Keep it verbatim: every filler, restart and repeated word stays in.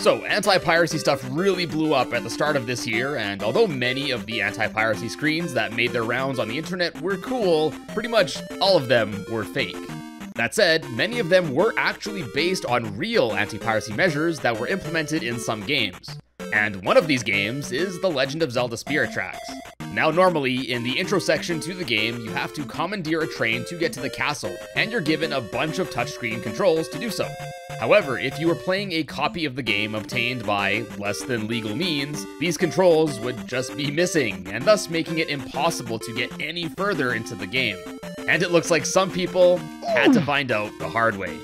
So, anti-piracy stuff really blew up at the start of this year, and although many of the anti-piracy screens that made their rounds on the internet were cool, pretty much all of them were fake. That said, many of them were actually based on real anti-piracy measures that were implemented in some games. And one of these games is The Legend of Zelda Spirit Tracks. Now normally, in the intro section to the game, you have to commandeer a train to get to the castle, and you're given a bunch of touchscreen controls to do so. However, if you were playing a copy of the game obtained by less than legal means, these controls would just be missing, and thus making it impossible to get any further into the game. And it looks like some people had to find out the hard way.